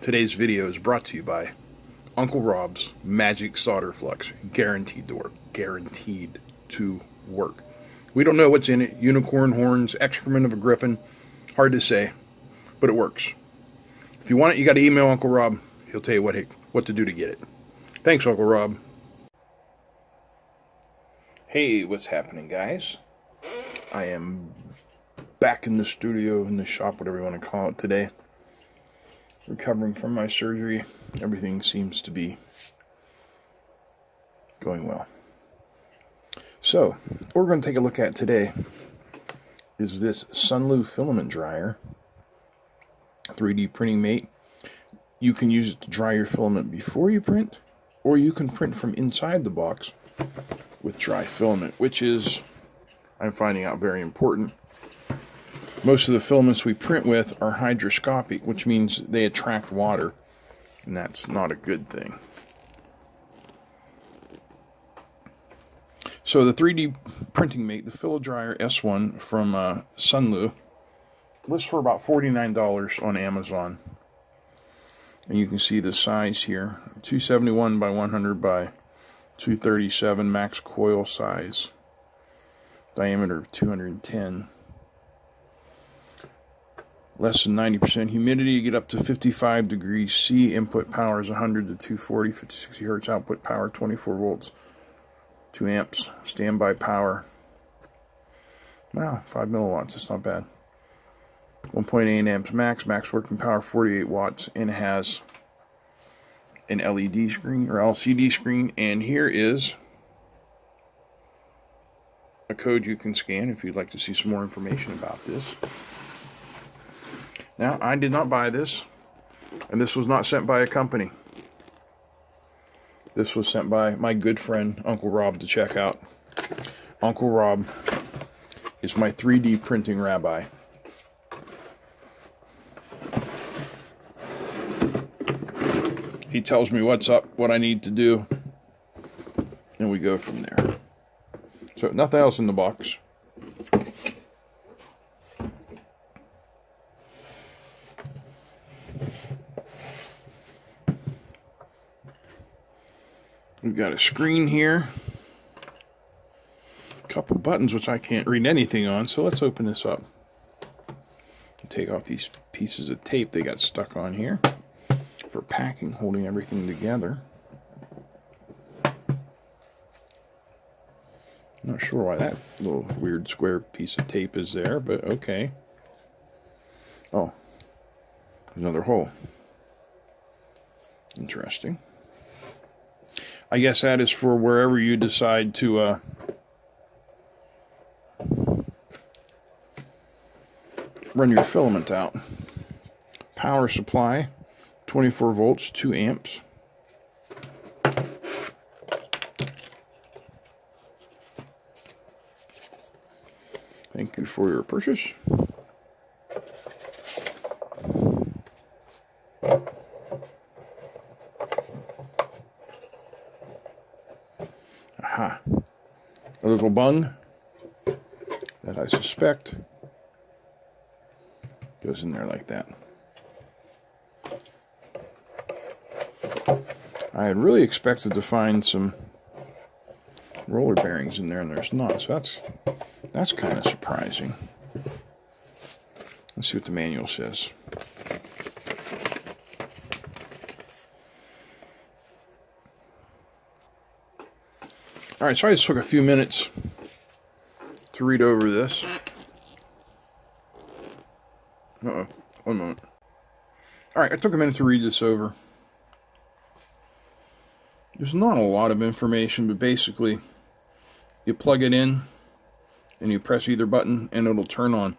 Today's video is brought to you by Uncle Rob's Magic Solder Flux. Guaranteed to work. Guaranteed to work. We don't know what's in it. Unicorn horns, excrement of a griffin. Hard to say, but it works. If you want it, you got to email Uncle Rob. He'll tell you what to do to get it. Thanks, Uncle Rob. Hey, what's happening, guys? I am back in the studio, in the shop, whatever you want to call it today. Recovering from my surgery. Everything seems to be going well. So, what we're going to take a look at today is this Sunlu filament dryer. 3D printing mate. You can use it to dry your filament before you print, or you can print from inside the box with dry filament, which is, I'm finding out, very important. Most of the filaments we print with are hygroscopic, which means they attract water, and that's not a good thing. So the 3D printing mate, the FilaDryer S1 from Sunlu, lists for about $49 on Amazon. And you can see the size here, 271 by 100 by 237, max coil size, diameter of 210. Less than 90% humidity, you get up to 55 degrees C. Input power is 100 to 240, 50, 60 hertz. Output power, 24 volts, 2 amps. Standby power, wow, 5 milliwatts, that's not bad. 1.8 amps max working power, 48 watts, and it has an LED screen, or LCD screen, and here is a code you can scan if you'd like to see some more information about this. Now, I did not buy this, and this was not sent by a company. This was sent by my good friend, Uncle Rob, to check out. Uncle Rob is my 3D printing rabbi. He tells me what's up, what I need to do, and we go from there. So, nothing else in the box. We've got a screen here, a couple buttons which I can't read anything on, so let's open this up. Take off these pieces of tape they got stuck on here for packing, holding everything together. Not sure why that little weird square piece of tape is there, but okay. Oh, another hole. Interesting. I guess that is for wherever you decide to run your filament out. Power supply, 24 volts, 2 amps. Thank you for your purchase. Aha, a little bung that I suspect goes in there like that. I had really expected to find some roller bearings in there, and there's not, so that's kind of surprising. Let's see what the manual says. Alright, so I just took a few minutes to read over this. Uh-oh, one moment. Alright, I took a minute to read this over. There's not a lot of information, but basically, you plug it in, and you press either button, and it'll turn on.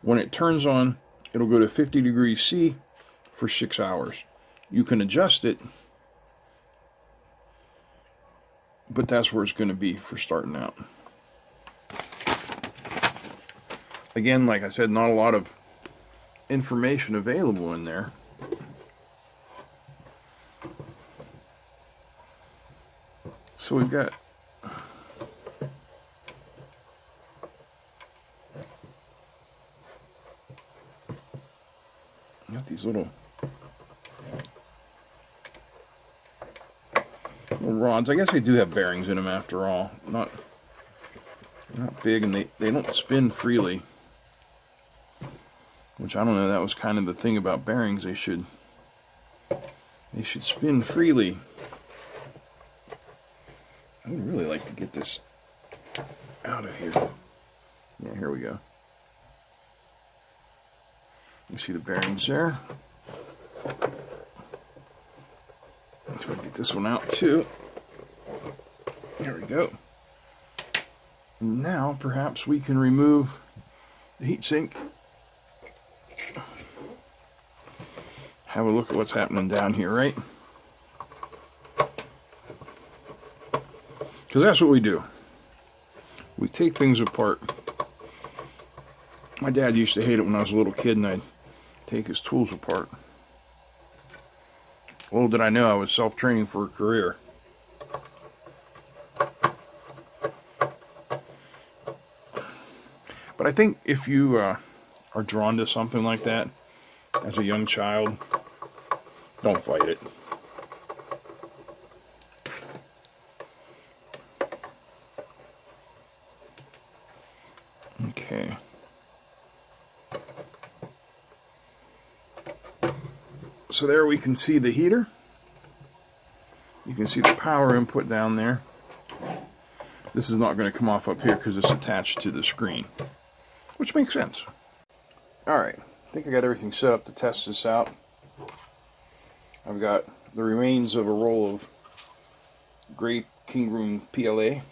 When it turns on, it'll go to 50 degrees C for 6 hours. You can adjust it, but that's where it's going to be for starting out. Again, like I said, not a lot of information available in there. So we've got these little little rods. I guess they do have bearings in them after all. Not big, and they don't spin freely. Which, I don't know, that was kind of the thing about bearings. They should spin freely. I would really like to get this out of here. Yeah, here we go. You see the bearings there? Let's try to get this one out too. There we go. And now perhaps we can remove the heatsink. Have a look at what's happening down here, right? Because that's what we do. We take things apart. My dad used to hate it when I was a little kid and I'd take his tools apart. Little did I know I was self-training for a career. But I think if you are drawn to something like that as a young child, don't fight it. Okay. So there we can see the heater. You can see the power input down there. This is not going to come off up here because it's attached to the screen, which makes sense. Alright, I think I got everything set up to test this out. I've got the remains of a roll of gray Kingroom PLA,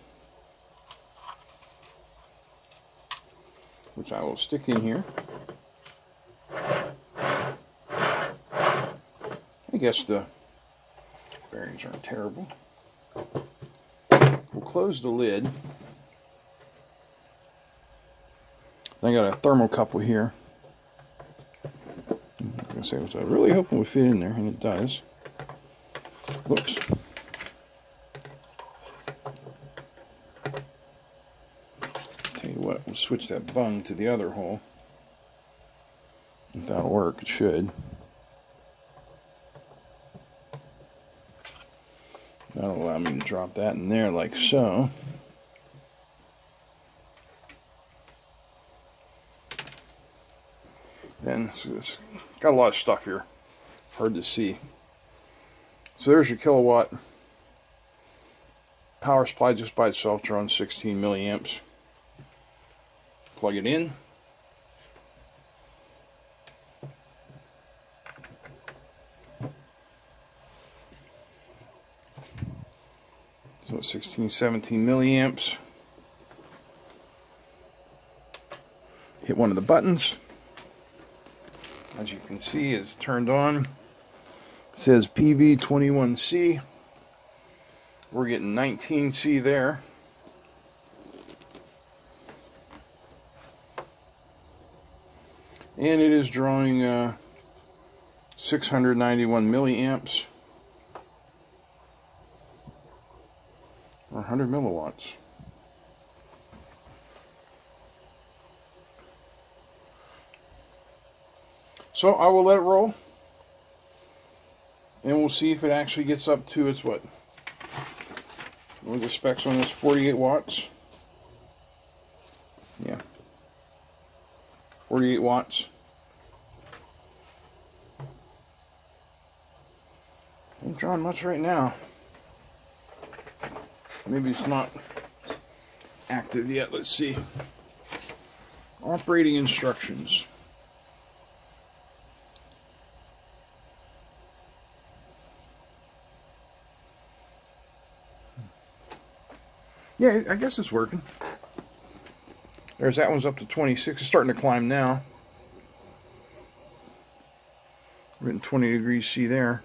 which I will stick in here. I guess the bearings aren't terrible. We'll close the lid. I got a thermocouple here. I'm not going to say what I was really hoping would fit in there, and it does. Whoops. Tell you what, we'll switch that bung to the other hole. If that'll work, it should. That'll allow me to drop that in there like so. Then it's got a lot of stuff here, hard to see. So there's your kilowatt power supply just by itself, drawn 16 milliamps. Plug it in. So 16, 17 milliamps. Hit one of the buttons. As you can see, it's turned on. It says PV21C. We're getting 19C there. And it is drawing 691 milliamps. Or 100 milliwatts. So I will let it roll, and we'll see if it actually gets up to its what are the specs on this? 48 watts. Yeah, 48 watts. Ain't drawing much right now. Maybe it's not active yet. Let's see. Operating instructions. Yeah, I guess it's working. There's that one's up to 26. It's starting to climb now. We're getting 20 degrees C there.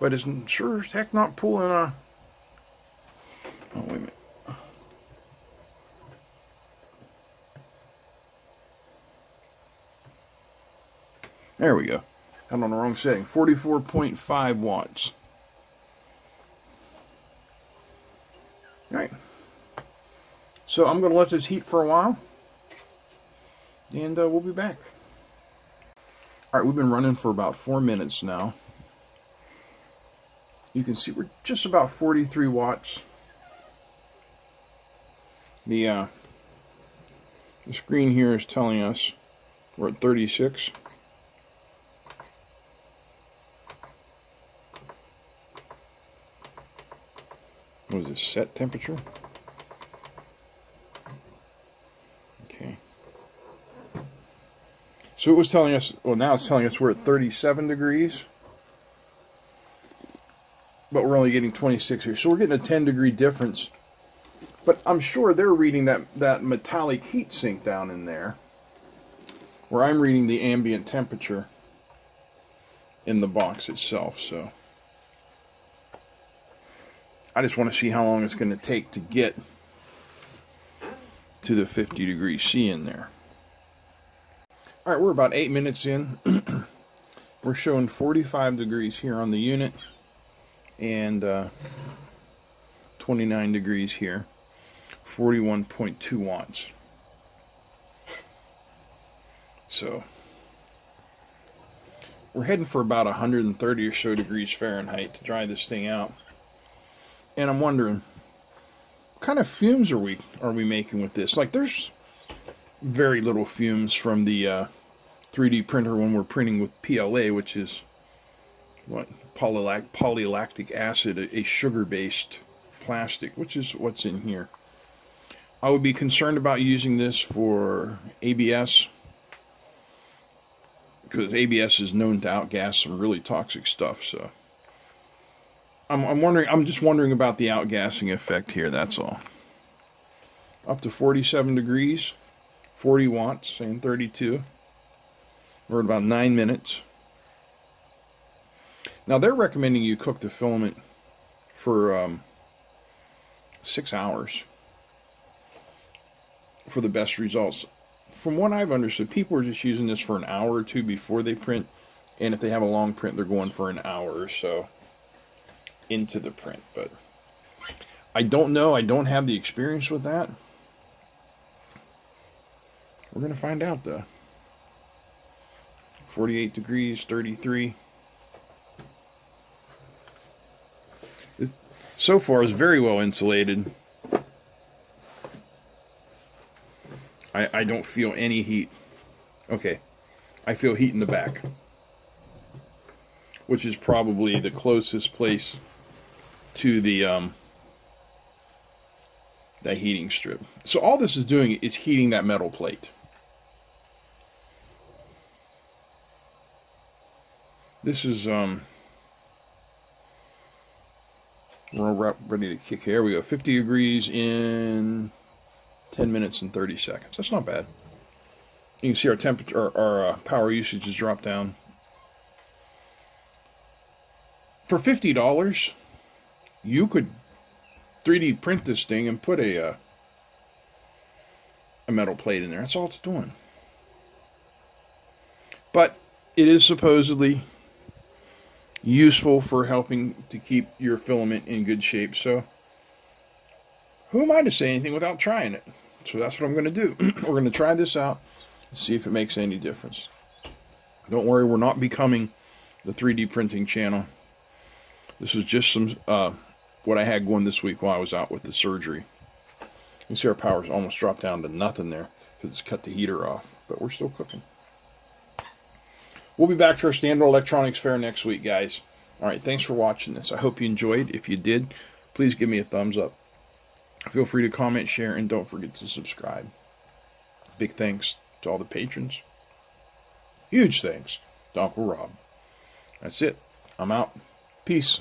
But it's sure as heck not pulling a... Oh, wait a minute. There we go. I'm on the wrong setting. 44.5 watts. Alright, so I'm going to let this heat for a while, and we'll be back. Alright, we've been running for about 4 minutes now. You can see we're just about 43 watts. The screen here is telling us we're at 36. What is this, set temperature? Okay. So it was telling us, well, now it's telling us we're at 37 degrees. But we're only getting 26 here. So we're getting a 10-degree difference. But I'm sure they're reading that metallic heat sink down in there, where I'm reading the ambient temperature in the box itself. So I just want to see how long it's going to take to get to the 50 degree C in there. All right, we're about 8 minutes in. We're showing 45 degrees here on the unit and 29 degrees here, 41.2 watts. So we're heading for about 130 or so degrees Fahrenheit to dry this thing out. And I'm wondering, what kind of fumes are we making with this? Like, there's very little fumes from the 3D printer when we're printing with PLA, which is what, polylactic acid, a sugar-based plastic, which is what's in here. I would be concerned about using this for ABS, because ABS is known to outgas some really toxic stuff. So I'm just wondering about the outgassing effect here, that's all. Up to 47 degrees, 40 watts, and 32. We're at about 9 minutes. Now they're recommending you cook the filament for 6 hours for the best results. From what I've understood, people are just using this for an hour or two before they print, and if they have a long print, they're going for an hour or so into the print. But I don't know, I don't have the experience with that. We're gonna find out though. 48 degrees, 33. So far, it's very well insulated. I don't feel any heat. Okay, I feel heat in the back, which is probably the closest place to the that heating strip. So all this is doing is heating that metal plate. This is We're all ready to kick here. We go 50 degrees in 10 minutes and 30 seconds. That's not bad. You can see our temperature, our power usage has dropped down. For $50, you could 3D print this thing and put a metal plate in there. That's all it's doing. But it is supposedly useful for helping to keep your filament in good shape. So who am I to say anything without trying it? So that's what I'm going to do. We're going to try this out and see if it makes any difference. Don't worry, we're not becoming the 3D printing channel. This is just some what I had going this week while I was out with the surgery. You can see our power's almost dropped down to nothing there because it's cut the heater off, but we're still cooking. We'll be back to our standard electronics fair next week, guys. All right, thanks for watching this. I hope you enjoyed. If you did, please give me a thumbs up. Feel free to comment, share, and don't forget to subscribe. Big thanks to all the patrons. Huge thanks to Uncle Rob. That's it. I'm out. Peace.